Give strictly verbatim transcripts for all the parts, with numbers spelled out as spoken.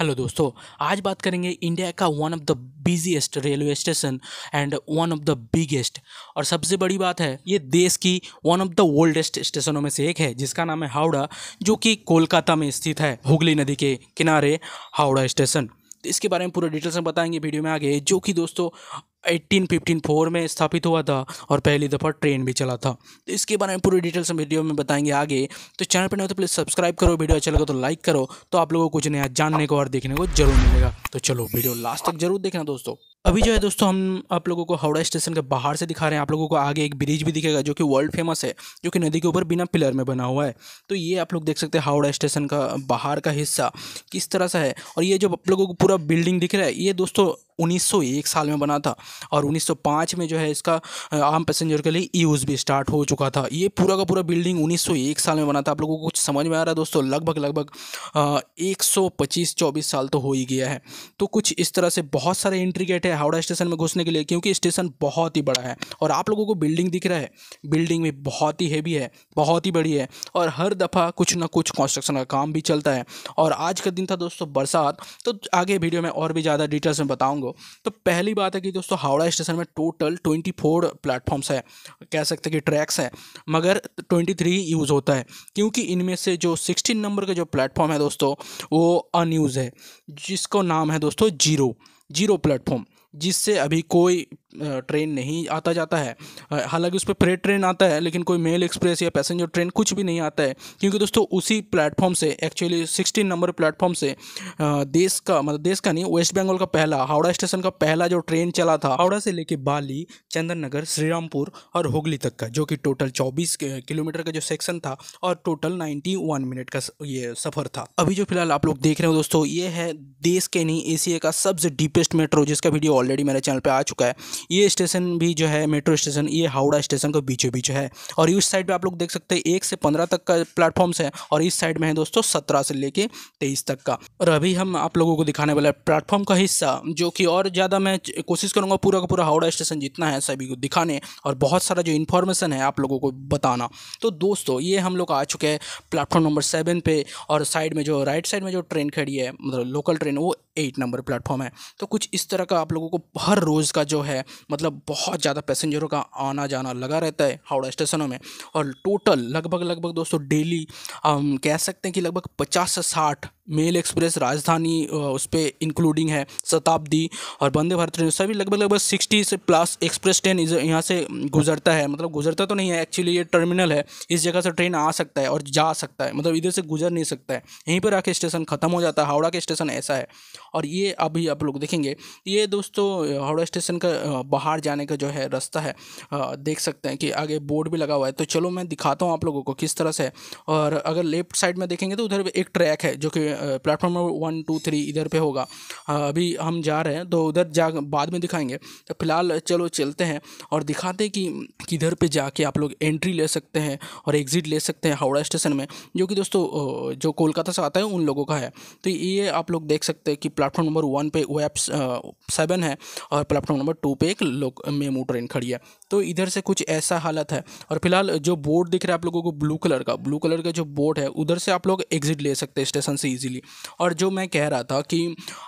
Hello दोस्तों, आज बात करेंगे इंडिया का one of the busiest railway station and one of the biggest, और सबसे बड़ी बात है ये देश की वन ऑफ द ओल्डेस्ट स्टेशनों में से एक है जिसका नाम है हावड़ा, जो कि कोलकाता में स्थित है। हुगली नदी के किनारे हावड़ा स्टेशन, इसके बारे में पूरा डिटेल्स में बताएंगे वीडियो में आगे, जो कि दोस्तों अठारह सौ चौवन में स्थापित हुआ था और पहली दफ़ा ट्रेन भी चला था। तो इसके बारे में पूरी डिटेल्स हम वीडियो में बताएंगे आगे। तो चैनल पर नहीं हो तो प्लीज़ सब्सक्राइब करो, वीडियो अच्छा लगा तो लाइक करो, तो आप लोगों को कुछ नया जानने को और देखने को जरूर मिलेगा। तो चलो वीडियो लास्ट तक जरूर देखना दोस्तों। अभी जो है दोस्तों हम आप लोगों को हावड़ा स्टेशन के बाहर से दिखा रहे हैं, आप लोगों को आगे एक ब्रिज भी दिखेगा जो कि वर्ल्ड फेमस है, जो कि नदी के ऊपर बिना पिलर में बना हुआ है। तो ये आप लोग देख सकते हैं हावड़ा स्टेशन का बाहर का हिस्सा किस तरह सा है। और ये जो आप लोगों को पूरा बिल्डिंग दिख रहा है, ये दोस्तों उन्नीस सौ एक साल में बना था और उन्नीस सौ पाँच में जो है इसका आम पैसेंजर के लिए यूज़ भी स्टार्ट हो चुका था। ये पूरा का पूरा बिल्डिंग उन्नीस सौ एक साल में बना था। आप लोगों को कुछ समझ में आ रहा है दोस्तों? लगभग लगभग एक सौ पच्चीस चौबीस साल तो हो ही गया है। तो कुछ इस तरह से बहुत सारे एंट्री गेट है हावड़ा स्टेशन में घुसने के लिए, क्योंकि स्टेशन बहुत ही बड़ा है। और आप लोगों को बिल्डिंग दिख रहा है, बिल्डिंग भी बहुत ही हैवी है, बहुत ही बड़ी है, और हर दफ़ा कुछ ना कुछ कंस्ट्रक्शन का काम भी चलता है। और आज का दिन था दोस्तों बरसात, तो आगे वीडियो में और भी ज़्यादा डिटेल्स में बताऊँगा। तो पहली बात है कि दोस्तों हावड़ा स्टेशन में टोटल चौबीस प्लेटफॉर्म्स है, कह सकते हैं कि ट्रैक्स है, मगर तेईस यूज़ होता है, क्योंकि इनमें से जो सोलह नंबर का जो प्लेटफॉर्म है दोस्तों वो अनयूज़ है, जिसको नाम है दोस्तों जीरो जीरो प्लेटफॉर्म, जिससे अभी कोई ट्रेन नहीं आता जाता है। हालांकि उस पर फ्रेट ट्रेन आता है, लेकिन कोई मेल एक्सप्रेस या पैसेंजर ट्रेन कुछ भी नहीं आता है, क्योंकि दोस्तों उसी प्लेटफॉर्म से, एक्चुअली सोलह नंबर प्लेटफॉर्म से देश का, मतलब देश का नहीं, वेस्ट बंगाल का पहला हावड़ा स्टेशन का पहला जो ट्रेन चला था, हावड़ा से लेके बाली, चंदन नगर, श्रीरामपुर और हुगली तक का, जो कि टोटल चौबीस किलोमीटर का जो सेक्शन था और टोटल नाइन्टी वन मिनट का ये सफ़र था। अभी जो फिलहाल आप लोग देख रहे हो दोस्तों, ये है देश के नहीं एशिया का सबसे डीपेस्ट मेट्रो, जिसका वीडियो ऑलरेडी मेरे चैनल पर आ चुका है। ये स्टेशन भी जो है मेट्रो स्टेशन, ये हावड़ा स्टेशन के बीचों बीच है। और इस साइड पे आप लोग देख सकते हैं एक से पंद्रह तक का प्लेटफॉर्म्स है, और इस साइड में है दोस्तों सत्रह से लेके तेईस तक का। और अभी हम आप लोगों को दिखाने वाला प्लेटफॉर्म का हिस्सा, जो कि और ज़्यादा मैं कोशिश करूँगा पूरा का पूरा हावड़ा स्टेशन जितना है सभी को दिखाने, और बहुत सारा जो इन्फॉर्मेशन है आप लोगों को बताना। तो दोस्तों ये हम लोग आ चुके हैं प्लेटफॉर्म नंबर सेवन पे, और साइड में जो राइट साइड में जो ट्रेन खड़ी है, मतलब लोकल ट्रेन, वो एट नंबर प्लेटफॉर्म है। तो कुछ इस तरह का आप लोगों को हर रोज़ का जो है, मतलब बहुत ज़्यादा पैसेंजरों का आना जाना लगा रहता है हावड़ा स्टेशनों में। और टोटल लगभग लगभग दोस्तों डेली हम कह सकते हैं कि लगभग पचास से साठ मेल एक्सप्रेस, राजधानी उस पर इंक्लूडिंग है, शताब्दी और वंदे भारत ट्रेन, सभी लगभग लगभग सिक्सटी से प्लस एक्सप्रेस ट्रेन यहाँ से गुजरता है। मतलब गुजरता तो नहीं है, एक्चुअली ये टर्मिनल है, इस जगह से ट्रेन आ सकता है और जा सकता है, मतलब इधर से गुजर नहीं सकता है, यहीं पर आके स्टेशन ख़त्म हो जाता है। हावड़ा के स्टेशन ऐसा है। और ये अभी आप लोग देखेंगे, ये दोस्तों हावड़ा स्टेशन का बाहर जाने का जो है रास्ता है, देख सकते हैं कि आगे बोर्ड भी लगा हुआ है। तो चलो मैं दिखाता हूँ आप लोगों को किस तरह से। और अगर लेफ्ट साइड में देखेंगे तो उधर एक ट्रैक है, जो कि प्लेटफॉर्म वन टू थ्री इधर पे होगा। अभी हम जा रहे हैं तो उधर जा बाद में दिखाएंगे। तो फिलहाल चलो चलते हैं और दिखाते हैं कि किधर पे जाके आप लोग एंट्री ले सकते हैं और एग्ज़िट ले सकते हैं हावड़ा स्टेशन में, जो कि दोस्तों जो कोलकाता से आता है उन लोगों का है। तो ये आप लोग देख सकते हैं कि प्लेटफॉर्म नंबर वन पे वेब सेवन है, और प्लेटफॉर्म नंबर टू पे एक लोक मेमू ट्रेन खड़ी है। तो इधर से कुछ ऐसा हालत है। और फिलहाल जो बोर्ड दिख रहा है आप लोगों को ब्लू कलर का, ब्लू कलर का जो बोर्ड है, उधर से आप लोग एग्ज़िट ले सकते हैं स्टेशन से इजीली। और जो मैं कह रहा था कि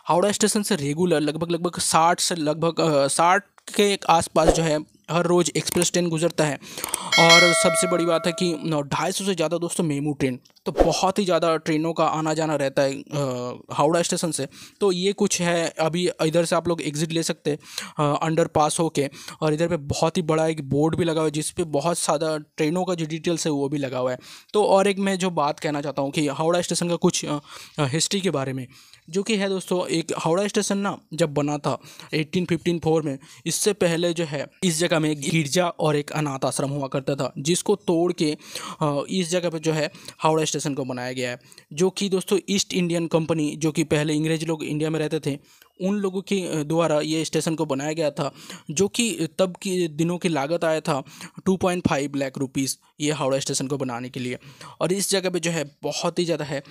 हावड़ा स्टेशन से रेगुलर लगभग लगभग साठ से लगभग साठ के आसपास जो है हर रोज़ एक्सप्रेस ट्रेन गुजरता है। और सबसे बड़ी बात है कि ढाई सौ से ज़्यादा दोस्तों मेमू ट्रेन, तो बहुत ही ज़्यादा ट्रेनों का आना जाना रहता है हावड़ा स्टेशन से। तो ये कुछ है। अभी इधर से आप लोग एग्ज़िट ले सकते हैं अंडर पास होके, और इधर पे बहुत ही बड़ा एक बोर्ड भी लगा हुआ है, जिस पे बहुत सारा ट्रेनों का जो डिटेल्स है वो भी लगा हुआ है। तो और एक मैं जो बात कहना चाहता हूँ कि हावड़ा स्टेशन का कुछ हिस्ट्री के बारे में, जो कि है दोस्तों, एक हावड़ा स्टेशन ना जब बना था एट्टीन फिफ्टीन फोर में, इससे पहले जो है इस जगह में एक गिरजा और एक अनाथ आश्रम हुआ करता था, जिसको तोड़ के इस जगह पर जो है हावड़ा स्टेशन को बनाया गया है। जो कि दोस्तों ईस्ट इंडियन कंपनी, जो कि पहले अंग्रेज लोग इंडिया में रहते थे, उन लोगों के द्वारा ये स्टेशन को बनाया गया था, जो कि तब के दिनों की लागत आया था two point five lakh rupees ये हावड़ा स्टेशन को बनाने के लिए। और इस जगह पे जो है बहुत ही ज़्यादा है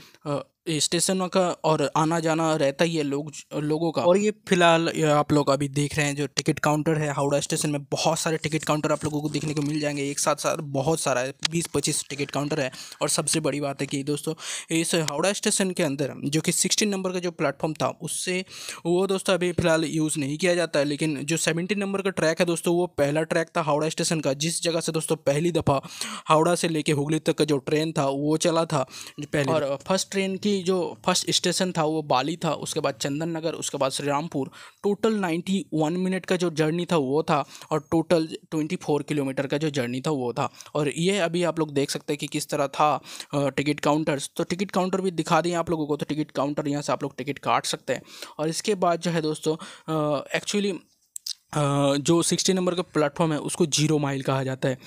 स्टेशनों का और आना जाना रहता ही है लोग लोगों का। और ये फिलहाल आप लोग अभी देख रहे हैं जो टिकट काउंटर है हावड़ा स्टेशन में, बहुत सारे टिकट काउंटर आप लोगों को देखने को मिल जाएंगे एक साथ साथ, बहुत सारा है, बीस पच्चीस टिकट काउंटर है। और सबसे बड़ी बात है कि दोस्तों इस हावड़ा स्टेशन के अंदर जो कि सिक्सटीन नंबर का जो प्लेटफॉर्म था उससे वो दोस्तों अभी फिलहाल यूज़ नहीं किया जाता है, लेकिन जो सेवेंटीन नंबर का ट्रैक है दोस्तों वो पहला ट्रैक था हावड़ा स्टेशन का, जिस जगह से दोस्तों पहली दफ़ा हावड़ा से लेके हुगली तक का जो ट्रेन था वो चला था पहले। और फर्स्ट ट्रेन की जो फर्स्ट स्टेशन था वो बाली था, उसके बाद चंदन नगर, उसके बाद श्रीरामपुर। टोटल इक्यानवे मिनट का जो जर्नी था वो था, और टोटल चौबीस किलोमीटर का जो जर्नी था वो था। और ये अभी आप लोग देख सकते हैं कि किस तरह था टिकट काउंटर्स, तो टिकट काउंटर भी दिखा दें आप लोगों को, तो टिकट काउंटर यहाँ से आप लोग टिकट काट सकते हैं। और इसके बाद जो है दोस्तों एक्चुअली Uh, जो सिक्सटी नंबर का प्लेटफॉर्म है उसको जीरो माइल कहा जाता है।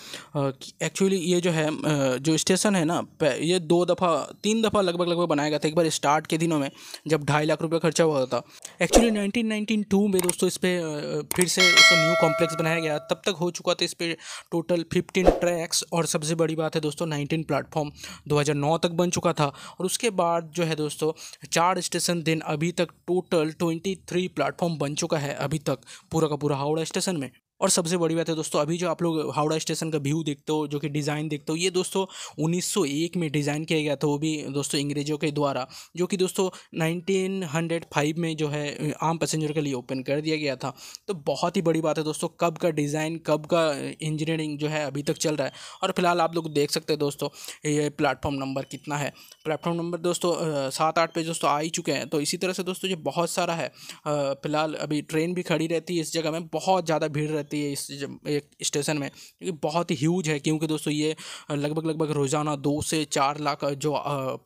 एक्चुअली uh, ये जो है uh, जो स्टेशन है ना ये दो दफ़ा तीन दफ़ा लगभग लगभग बनाया गया था। एक बार स्टार्ट के दिनों में जब ढाई लाख रुपया खर्चा हुआ था एक्चुअली नाइनटीन नाइंटी टू में दोस्तों, इस पर uh, फिर से उसको न्यू कॉम्प्लेक्स बनाया गया, तब तक हो चुका था इस पर टोटल फिफ्टीन ट्रैक्स। और सबसे बड़ी बात है दोस्तों नाइनटीन प्लेटफॉर्म दो हज़ार नौ तक बन चुका था, और उसके बाद जो है दोस्तों चार स्टेशन दिन अभी तक टोटल ट्वेंटी थ्री प्लेटफॉर्म बन चुका है अभी तक पूरा का पूरा हावड़ा स्टेशन में। और सबसे बड़ी बात है दोस्तों अभी जो आप लोग हावड़ा स्टेशन का व्यू देखते हो, जो कि डिज़ाइन देखते हो, ये दोस्तों उन्नीस सौ एक में डिज़ाइन किया गया था, वो भी दोस्तों अंग्रेज़ों के द्वारा, जो कि दोस्तों नाइनटीन ओ फाइव में जो है आम पैसेंजर के लिए ओपन कर दिया गया था। तो बहुत ही बड़ी बात है दोस्तों कब का डिज़ाइन, कब का इंजीनियरिंग जो है अभी तक चल रहा है। और फिलहाल आप लोग देख सकते हैं दोस्तों ये प्लेटफॉर्म नंबर कितना है, प्लेटफॉर्म नंबर दोस्तों सात आठ पे दोस्तों आ ही चुके हैं। तो इसी तरह से दोस्तों ये बहुत सारा है। फिलहाल अभी ट्रेन भी खड़ी रहती है इस जगह में, बहुत ज़्यादा भीड़ रहती है इस एक स्टेशन में, क्योंकि बहुत ही ह्यूज है, क्योंकि दोस्तों ये लगभग लगभग रोज़ाना दो से चार लाख जो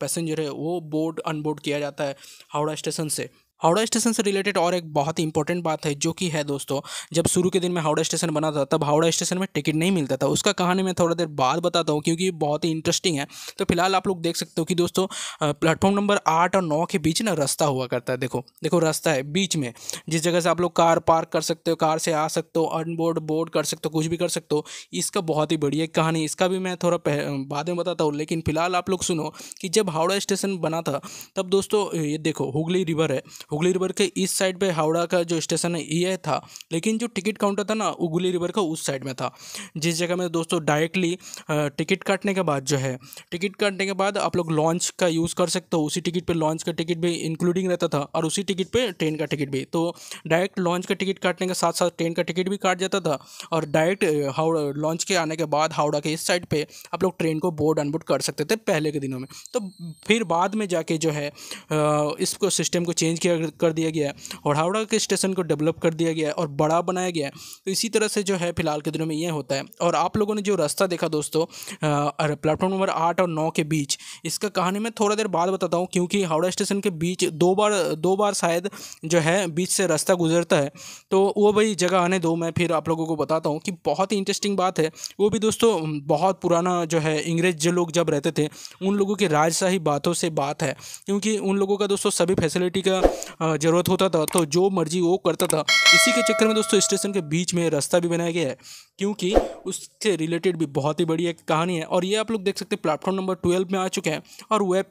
पैसेंजर है वो बोर्ड अनबोर्ड किया जाता है हावड़ा स्टेशन से। हावड़ा स्टेशन से रिलेटेड और एक बहुत ही इंपॉर्टेंट बात है जो कि है दोस्तों, जब शुरू के दिन में हावड़ा स्टेशन बना था तब हावड़ा स्टेशन में टिकट नहीं मिलता था, उसका कहानी मैं थोड़ा देर बाद बताता हूँ क्योंकि बहुत ही इंटरेस्टिंग है। तो फिलहाल आप लोग देख सकते हो कि दोस्तों प्लेटफॉर्म नंबर आठ और नौ के बीच ना रास्ता हुआ करता है, देखो देखो रास्ता है बीच में, जिस जगह से आप लोग कार पार्क कर सकते हो, कार से आ सकते हो, अनबोर्ड बोर्ड कर सकते हो, कुछ भी कर सकते हो। इसका बहुत ही बढ़िया कहानी, इसका भी मैं थोड़ा बाद में बताता हूँ, लेकिन फिलहाल आप लोग सुनो कि जब हावड़ा स्टेशन बना था तब दोस्तों ये देखो हुगली रिवर है, हुगली रिवर के इस साइड पे हावड़ा का जो स्टेशन है ये था, लेकिन जो टिकट काउंटर था ना हुगली रिवर का उस साइड में था, जिस जगह में दोस्तों डायरेक्टली टिकट काटने के बाद जो है टिकट काटने के बाद आप लोग लॉन्च का यूज़ कर सकते हो, उसी टिकट पे लॉन्च का टिकट भी इंक्लूडिंग रहता था और उसी टिकट पे ट्रेन का टिकट भी। तो डायरेक्ट लॉन्च का टिकट काटने के साथ साथ ट्रेन का टिकट भी काट जाता था, और डायरेक्ट हावड़ा लॉन्च के आने के बाद हावड़ा के इस साइड पर आप लोग ट्रेन को बोर्ड अनबोर्ड कर सकते थे पहले के दिनों में। तो फिर बाद में जाके जो है इसको सिस्टम को चेंज कर दिया गया है और हावड़ा के स्टेशन को डेवलप कर दिया गया है और बड़ा बनाया गया है। तो इसी तरह से जो है फिलहाल के दिनों में यह होता है। और आप लोगों ने जो रास्ता देखा दोस्तों प्लेटफॉर्म नंबर आठ और नौ के बीच, इसका कहानी मैं थोड़ा देर बाद बताता हूँ, क्योंकि हावड़ा स्टेशन के बीच दो बार दो बार शायद जो है बीच से रास्ता गुजरता है, तो वो भाई जगह आने दो, मैं फिर आप लोगों को बताता हूँ कि बहुत ही इंटरेस्टिंग बात है। वो भी दोस्तों बहुत पुराना जो है अंग्रेज जो लोग जब रहते थे उन लोगों की राजशाही बातों से बात है, क्योंकि उन लोगों का दोस्तों सभी फैसिलिटी का ज़रूरत होता था, तो जो मर्जी वो करता था। इसी के चक्कर में दोस्तों स्टेशन के बीच में रास्ता भी बनाया गया है, क्योंकि उससे रिलेटेड भी बहुत ही बढ़िया कहानी है। और ये आप लोग देख सकते हैं प्लेटफॉर्म नंबर ट्वेल्व में आ चुके हैं, और वेब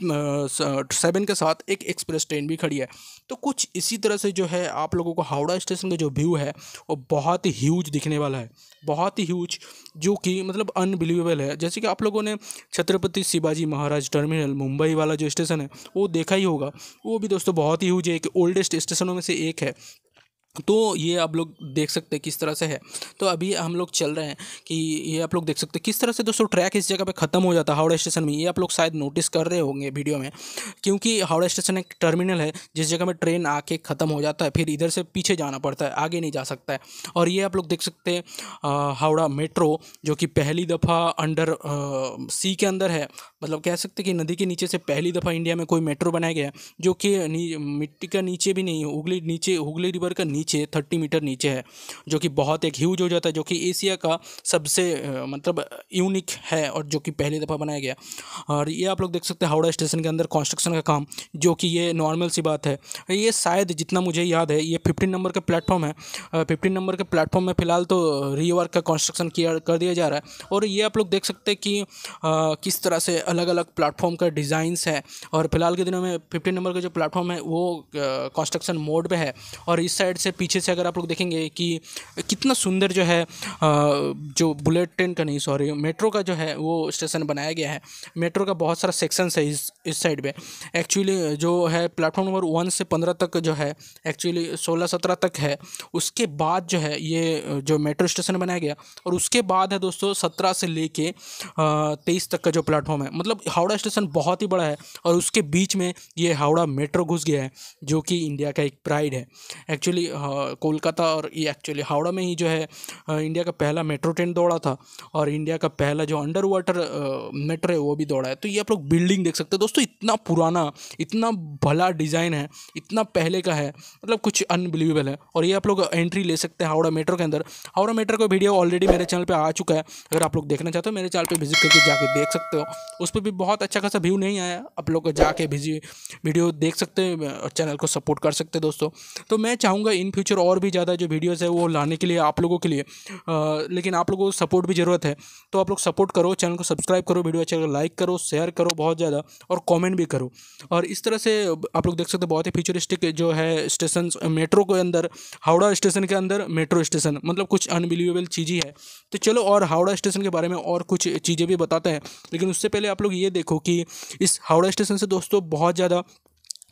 सेवन के साथ एक एक्सप्रेस ट्रेन भी खड़ी है। तो कुछ इसी तरह से जो है आप लोगों को हावड़ा स्टेशन का जो व्यू है वो बहुत ही ह्यूज दिखने वाला है, बहुत ही ह्यूज, जो कि मतलब अनबिलीवेबल है। जैसे कि आप लोगों ने छत्रपति शिवाजी महाराज टर्मिनल मुंबई वाला जो स्टेशन है वो देखा ही होगा, वो भी दोस्तों बहुत ही ह्यूज है, एक ओल्डेस्ट स्टेशनों में से एक है। तो ये आप लोग देख सकते हैं किस तरह से है। तो अभी हम लोग चल रहे हैं कि ये आप लोग देख सकते हैं किस तरह से दोस्तों ट्रैक इस जगह पे ख़त्म हो जाता है हावड़ा स्टेशन में। ये आप लोग शायद नोटिस कर रहे होंगे वीडियो में, क्योंकि हावड़ा स्टेशन एक टर्मिनल है जिस जगह में ट्रेन आके ख़त्म हो जाता है, फिर इधर से पीछे जाना पड़ता है, आगे नहीं जा सकता है। और ये आप लोग देख सकते हैं हावड़ा मेट्रो, जो कि पहली दफ़ा अंडर सी के अंदर है, मतलब कह सकते कि नदी के नीचे से पहली दफ़ा इंडिया में कोई मेट्रो बनाया गया है, जो कि मिट्टी का नीचे भी नहीं, हुगली नीचे हुगली रिवर का नीचे थर्टी मीटर नीचे है, जो कि बहुत एक ह्यूज हो जाता है, जो कि एशिया का सबसे मतलब यूनिक है और जो कि पहली दफ़ा बनाया गया। और ये आप लोग देख सकते हैं हावड़ा स्टेशन के अंदर कंस्ट्रक्शन का काम, जो कि ये नॉर्मल सी बात है। ये शायद जितना मुझे याद है ये फिफ्टीन नंबर का प्लेटफॉर्म है, फिफ्टीन नंबर के प्लेटफॉर्म में फ़िलहाल तो रीवर्क का कंस्ट्रक्शन किया कर दिया जा रहा है। और ये आप लोग देख सकते हैं कि आ, किस तरह से अलग अलग प्लेटफॉर्म का डिज़ाइंस है। और फिलहाल के दिनों में फिफ्टीन नंबर का जो प्लेटफॉर्म है वो कंस्ट्रक्शन मोड पे है। और इस साइड से पीछे से अगर आप लोग देखेंगे कि कितना सुंदर जो है आ, जो बुलेट ट्रेन का नहीं सॉरी मेट्रो का जो है वो स्टेशन बनाया गया है। मेट्रो का बहुत सारा सेक्शन है इस इस साइड पे। एक्चुअली जो है प्लेटफॉर्म नंबर वन से पंद्रह तक जो है एक्चुअली सोलह सत्रह तक है, उसके बाद जो है ये जो मेट्रो स्टेशन बनाया गया। और उसके बाद है दोस्तों सत्रह से लेके तेईस तक का जो प्लेटफॉर्म है, मतलब हावड़ा स्टेशन बहुत ही बड़ा है। और उसके बीच में ये हावड़ा मेट्रो घुस गया है, जो कि इंडिया का एक प्राइड है। एक्चुअली कोलकाता और ये एक्चुअली हावड़ा में ही जो है इंडिया का पहला मेट्रो ट्रेन दौड़ा था, और इंडिया का पहला जो अंडर वाटर मेट्रो है वो भी दौड़ा है। तो ये आप लोग बिल्डिंग देख सकते हो दोस्तों, इतना पुराना, इतना भला डिज़ाइन है, इतना पहले का है, मतलब कुछ अनबिलीवेबल है। और ये आप लोग एंट्री ले सकते हैं हावड़ा मेट्रो के अंदर। हावड़ा मेट्रो का वीडियो ऑलरेडी मेरे चैनल पर आ चुका है, अगर आप लोग देखना चाहते हो मेरे चैनल पर विजिट करके जाके देख सकते हो। उस पर भी बहुत अच्छा खासा व्यू नहीं आया, आप लोग जाके भिजी वीडियो देख सकते हैं और चैनल को सपोर्ट कर सकते हैं दोस्तों। तो मैं चाहूँगा इन फ्यूचर और भी ज़्यादा जो वीडियोस है वो लाने के लिए आप लोगों के लिए, आ, लेकिन आप लोगों को सपोर्ट भी ज़रूरत है। तो आप लोग सपोर्ट करो, चैनल को सब्सक्राइब करो, वीडियो अच्छा लाइक करो, शेयर करो बहुत ज़्यादा, और कॉमेंट भी करो। और इस तरह से आप लोग देख सकते हैं बहुत ही फ्यूचरिस्टिक जो है स्टेशन मेट्रो के अंदर, हावड़ा स्टेशन के अंदर मेट्रो स्टेशन, मतलब कुछ अनबिलीवेबल चीज़ ही है। तो चलो और हावड़ा स्टेशन के बारे में और कुछ चीज़ें भी बताते हैं, लेकिन उससे पहले आप लोग ये देखो कि इस हावड़ा स्टेशन से दोस्तों बहुत ज़्यादा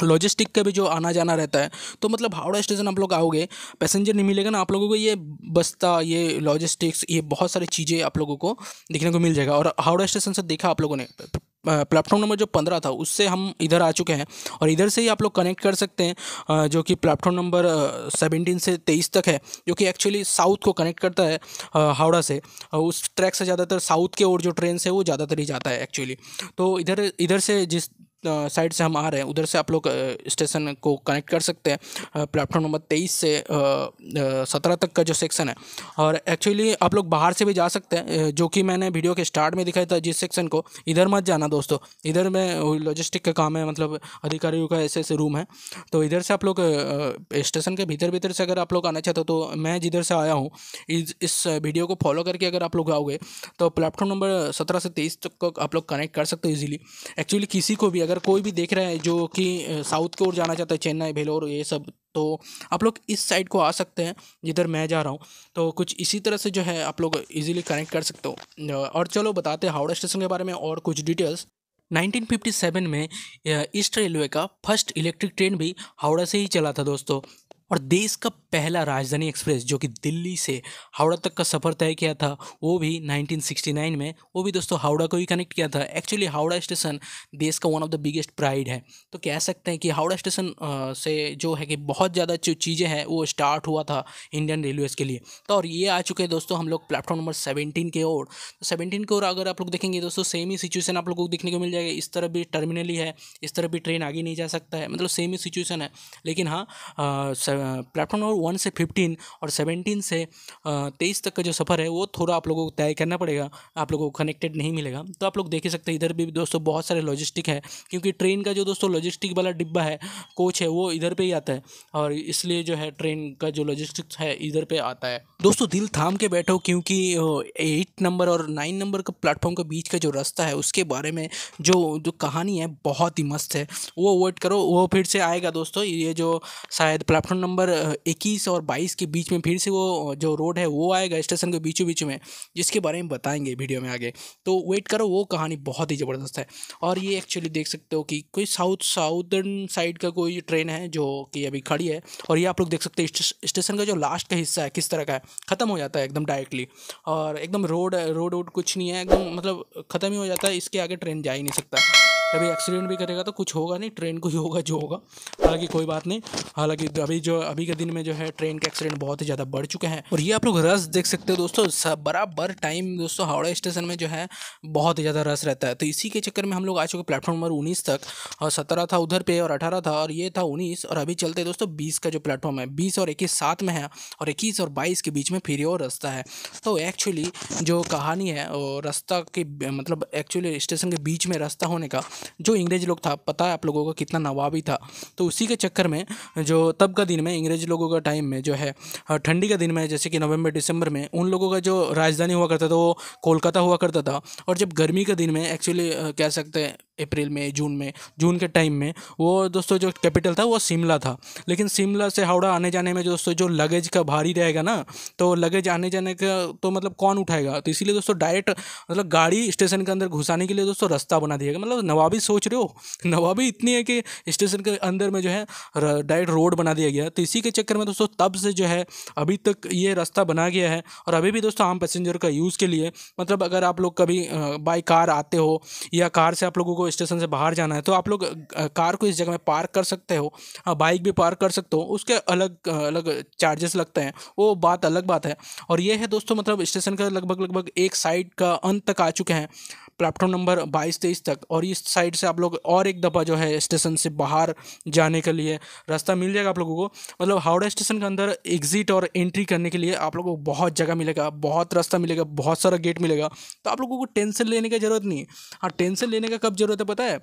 लॉजिस्टिक का भी जो आना जाना रहता है। तो मतलब हावड़ा स्टेशन आप लोग आओगे, पैसेंजर नहीं मिलेगा ना आप लोगों को, ये बस्ता, ये लॉजिस्टिक्स, ये बहुत सारी चीज़ें आप लोगों को देखने को मिल जाएगा। और हावड़ा स्टेशन से देखा आप लोगों ने प्लेटफॉर्म नंबर जो पंद्रह था उससे हम इधर आ चुके हैं, और इधर से ही आप लोग कनेक्ट कर सकते हैं जो कि प्लेटफॉर्म नंबर सेवेंटीन से तेईस तक है, जो कि एक्चुअली साउथ को कनेक्ट करता है हावड़ा से। उस ट्रैक से ज़्यादातर साउथ के ओर जो ट्रेन है वो ज़्यादातर ही जाता है एक्चुअली। तो इधर इधर से जिस साइड से हम आ रहे हैं उधर से आप लोग स्टेशन को कनेक्ट कर सकते हैं प्लेटफॉर्म नंबर तेईस से सत्रह तक का जो सेक्शन है। और एक्चुअली आप लोग बाहर से भी जा सकते हैं, जो कि मैंने वीडियो के स्टार्ट में दिखाया था जिस सेक्शन को, इधर मत जाना दोस्तों, इधर में लॉजिस्टिक का काम है, मतलब अधिकारियों का ऐसे ऐसे रूम है। तो इधर से आप लोग स्टेशन के भीतर भीतर से अगर आप लोग आना चाहते हो, तो मैं जिधर से आया हूँ इस, इस वीडियो को फॉलो करके अगर आप लोग आओगे तो प्लेटफॉर्म नंबर सत्रह से तेईस तक को आप लोग कनेक्ट कर सकते हो ईजिली। एक्चुअली किसी को भी अगर कोई भी देख रहा है जो कि साउथ की ओर जाना चाहता है, चेन्नई, वेलोर, ये सब, तो आप लोग इस साइड को आ सकते हैं जिधर मैं जा रहा हूँ। तो कुछ इसी तरह से जो है आप लोग इजीली कनेक्ट कर सकते हो। और चलो बताते हैं हावड़ा स्टेशन के बारे में और कुछ डिटेल्स। नाइनटीन फिफ्टी सेवन में ईस्ट रेलवे का फर्स्ट इलेक्ट्रिक ट्रेन भी हावड़ा से ही चला था दोस्तों। और देश का पहला राजधानी एक्सप्रेस जो कि दिल्ली से हावड़ा तक का सफ़र तय किया था, वो भी नाइनटीन सिक्सटी नाइन में, वो भी दोस्तों हावड़ा को ही कनेक्ट किया था। एक्चुअली हावड़ा स्टेशन देश का one of the biggest pride है। तो कह सकते हैं कि हावड़ा स्टेशन से जो है कि बहुत ज़्यादा जो चीज़ें हैं वो स्टार्ट हुआ था इंडियन रेलवेज़ के लिए। तो और ये आ चुके हैं दोस्तों हम लोग प्लेटफॉर्म नंबर सेवेंटीन के ओर। तो सेवेंटीन के ओर अगर आप लोग देखेंगे दोस्तों, सेम ही सिचुएसन आप लोग को देखने को मिल जाएगा। इस तरफ भी टर्मिनल ही है, इस तरफ भी ट्रेन आगे नहीं जा सकता है, मतलब सेम ही सिचुएसन है। लेकिन हाँ, प्लेटफॉर्म नंबर वन से फिफ्टीन और सेवेंटीन से तेईस तक का जो सफ़र है वो थोड़ा आप लोगों को तय करना पड़ेगा, आप लोगों को कनेक्टेड नहीं मिलेगा। तो आप लोग देख ही सकते हैं इधर भी दोस्तों बहुत सारे लॉजिस्टिक है, क्योंकि ट्रेन का जो दोस्तों लॉजिस्टिक वाला डिब्बा है, कोच है, वो इधर पे ही आता है, और इसलिए जो है ट्रेन का जो लॉजिस्टिक्स है इधर पे आता है दोस्तों। दिल थाम के बैठो, क्योंकि एट नंबर और नाइन नंबर का प्लेटफॉर्म के बीच का जो रास्ता है उसके बारे में जो जो कहानी है बहुत ही मस्त है। वो वेट करो, वो फिर से आएगा दोस्तों। ये जो शायद प्लेटफॉर्म नंबर इक्कीस और बाईस के बीच में फिर से वो जो रोड है वो आएगा स्टेशन के बीचों बीच में, जिसके बारे में बताएंगे वीडियो में आगे। तो वेट करो, वो कहानी बहुत ही ज़बरदस्त है। और ये एक्चुअली देख सकते हो कि कोई साउथ साउदर्न साइड का कोई ट्रेन है जो कि अभी खड़ी है। और ये आप लोग देख सकते हैं स्टेशन का जो लास्ट का हिस्सा है किस तरह का है, ख़त्म हो जाता है एकदम डायरेक्टली, और एकदम रोड रोड वोड कुछ नहीं है, एकदम मतलब ख़त्म ही हो जाता है, इसके आगे ट्रेन जा ही नहीं सकता। कभी एक्सीडेंट भी करेगा तो कुछ होगा नहीं, ट्रेन को ही होगा जो होगा, हालांकि कोई बात नहीं। हालांकि अभी जो अभी के दिन में जो है ट्रेन के एक्सीडेंट बहुत ही ज़्यादा बढ़ चुके हैं। और ये आप लोग रस देख सकते हो दोस्तों, बराबर टाइम दोस्तों हावड़ा स्टेशन में जो है बहुत ही ज़्यादा रस रहता है। तो इसी के चक्कर में हम लोग आ चुके प्लेटफॉर्म नंबर उन्नीस तक, और सत्रह था उधर पे और अठारह था और ये था उन्नीस, और अभी चलते दोस्तों बीस का जो प्लेटफॉर्म है, बीस और इक्कीस साथ में है और इक्कीस और बाईस के बीच में फिर और रास्ता है। तो एक्चुअली जो कहानी है और रास्ता के मतलब एक्चुअली स्टेशन के बीच में रास्ता होने का जो अंग्रेज लोग था, पता है आप लोगों का कितना नवाबी था, तो उसी के चक्कर में जो तब का दिन में अंग्रेज लोगों का टाइम में जो है ठंडी का दिन में जैसे कि नवंबर दिसंबर में उन लोगों का जो राजधानी हुआ करता था वो कोलकाता हुआ करता था। और जब गर्मी के दिन में एक्चुअली कह सकते हैं अप्रैल में जून में जून के टाइम में वो दोस्तों जो कैपिटल था वो शिमला था। लेकिन शिमला से हावड़ा आने जाने में दोस्तों जो लगेज का भारी रहेगा ना, तो लगेज आने जाने का तो मतलब कौन उठाएगा, तो इसीलिए दोस्तों डायरेक्ट मतलब गाड़ी स्टेशन के अंदर घुसाने के लिए दोस्तों रास्ता बना दिया गया। मतलब नवाबी सोच रहे हो, नवाबी इतनी है कि स्टेशन के अंदर में जो है डायरेक्ट रोड बना दिया गया। तो इसी के चक्कर में दोस्तों तब से जो है अभी तक ये रास्ता बना गया है। और अभी भी दोस्तों आम पैसेंजर का यूज़ के लिए मतलब अगर आप लोग कभी बाई कार आते हो या कार से आप लोगों को स्टेशन से बाहर जाना है तो आप लोग कार को इस जगह में पार्क कर सकते हो, बाइक भी पार्क कर सकते हो, उसके अलग अलग चार्जेस लगते हैं, वो बात अलग बात है। और ये है दोस्तों मतलब स्टेशन का लगभग लगभग एक साइड का अंत तक आ चुके हैं प्लेटफॉर्म नंबर बाईस तेईस तक, और इस साइड से आप लोग और एक दफ़ा जो है स्टेशन से बाहर जाने के लिए रास्ता मिल जाएगा आप लोगों को। मतलब हावड़ा स्टेशन के अंदर एग्जिट और एंट्री करने के लिए आप लोगों को बहुत जगह मिलेगा, बहुत रास्ता मिलेगा, बहुत सारा गेट मिलेगा, तो आप लोगों को टेंशन लेने की ज़रूरत नहीं है। हाँ, टेंशन लेने का कब ज़रूरत है पता है,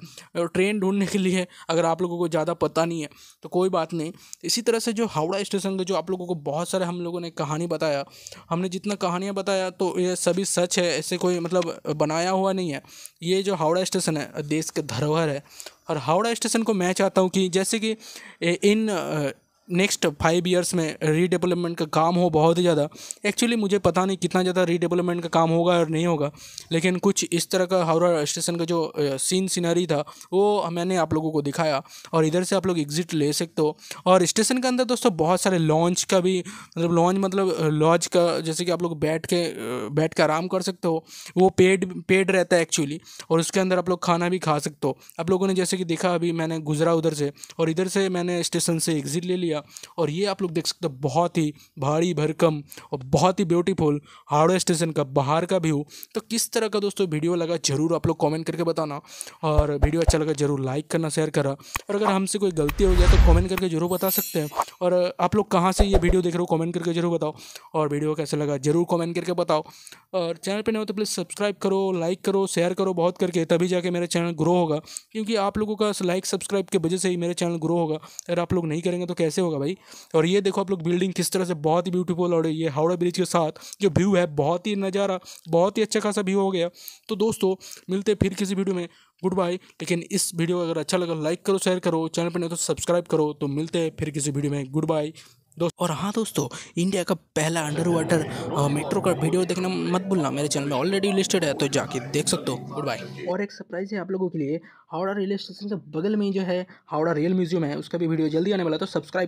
ट्रेन ढूंढने के लिए, अगर आप लोगों को ज़्यादा पता नहीं है तो कोई बात नहीं। इसी तरह से जो हावड़ा स्टेशन का जो आप लोगों को बहुत सारे हम लोगों ने कहानी बताया, हमने जितना कहानियाँ बताया तो ये सभी सच है, ऐसे कोई मतलब बनाया हुआ नहीं है। ये जो हावड़ा स्टेशन है देश के धरोहर है। और हावड़ा स्टेशन को मैं चाहता हूँ कि जैसे कि इन नेक्स्ट फाइव इयर्स में रीडेवलपमेंट का काम हो बहुत ही ज़्यादा। एक्चुअली मुझे पता नहीं कितना ज़्यादा रीडेवलपमेंट का काम होगा और नहीं होगा, लेकिन कुछ इस तरह का हावड़ा स्टेशन का जो सीन सीनरी था वो मैंने आप लोगों को दिखाया। और इधर से आप लोग एग्जिट ले सकते हो। और स्टेशन के अंदर दोस्तों बहुत सारे लॉन्च का भी मतलब लॉन्च मतलब लॉज का जैसे कि आप लोग बैठ के बैठ के आराम कर सकते हो, वो पेड पेड रहता है एक्चुअली, और उसके अंदर आप लोग खाना भी खा सकते हो। आप लोगों ने जैसे कि देखा अभी मैंने गुजरा उधर से, और इधर से मैंने स्टेशन से एग्जिट ले लिया। और ये आप लोग देख सकते हो बहुत ही भारी भरकम और बहुत ही ब्यूटीफुल हावड़ा स्टेशन का बाहर का व्यू। तो किस तरह का दोस्तों वीडियो लगा जरूर आप लोग कमेंट करके बताना, और वीडियो अच्छा लगा जरूर लाइक करना, शेयर करना, और अगर हमसे कोई गलती हो जाए तो कमेंट करके जरूर बता सकते हैं। और आप लोग कहाँ से ये वीडियो देख रहे हो कमेंट करके जरूर बताओ, और वीडियो कैसे लगा जरूर कमेंट करके बताओ। और चैनल पर नए हो तो प्लीज़ सब्सक्राइब करो, लाइक करो, शेयर करो बहुत करके, तभी जाके मेरा चैनल ग्रो होगा, क्योंकि आप लोगों का लाइक सब्सक्राइब की वजह से ही मेरा चैनल ग्रो होगा। अगर आप लोग नहीं करेंगे तो कैसे होगा भाई। और ये देखो आप लोग बिल्डिंग किस तरह से बहुत ही ब्यूटीफुल, और ये हावड़ा ब्रिज के साथ जो व्यू है बहुत ही नज़ारा, बहुत ही अच्छा खासा व्यू हो गया। तो दोस्तों मिलते हैं फिर किसी वीडियो में, गुड बाय। लेकिन इस वीडियो अगर अच्छा लगा लाइक करो, शेयर करो, चैनल पर नहीं तो सब्सक्राइब करो। तो मिलते हैं फिर किसी वीडियो में, गुड बाय दोस्तों। और हाँ दोस्तों, इंडिया का पहला अंडर वाटर मेट्रो का वीडियो देखना मत भूलना, मेरे चैनल में ऑलरेडी लिस्टेड है तो जाके देख सकते हो, गुड बाय। और एक सरप्राइज़ है आप लोगों के लिए, हावड़ा रेलवे स्टेशन के बगल में ही जो है हावड़ा रेल म्यूजियम है, उसका भी वीडियो जल्दी आने वाला है, तो सब्सक्राइब